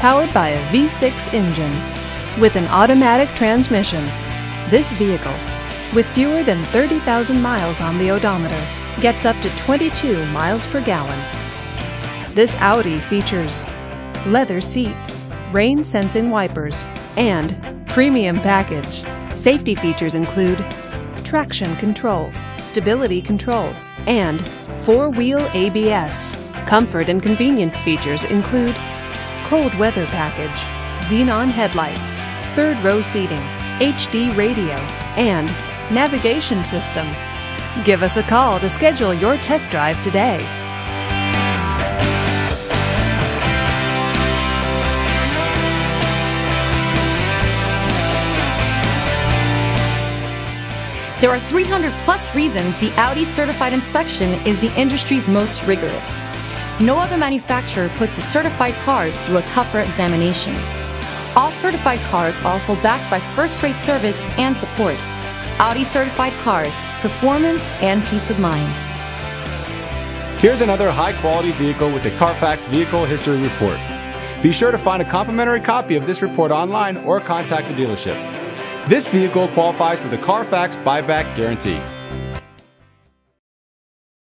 Powered by a V6 engine with an automatic transmission, this vehicle, with fewer than 30,000 miles on the odometer, gets up to 22 miles per gallon. This Audi features leather seats, rain-sensing wipers, and premium package. Safety features include traction control, stability control, and four-wheel ABS. Comfort and convenience features include cold weather package, xenon headlights, third-row seating, HD radio, and navigation system. Give us a call to schedule your test drive today. There are 300 plus reasons the Audi certified inspection is the industry's most rigorous. No other manufacturer puts its certified cars through a tougher examination. All certified cars are also backed by first-rate service and support. Audi certified cars, performance and peace of mind. Here's another high-quality vehicle with the Carfax Vehicle History Report. Be sure to find a complimentary copy of this report online or contact the dealership. This vehicle qualifies for the Carfax buyback guarantee.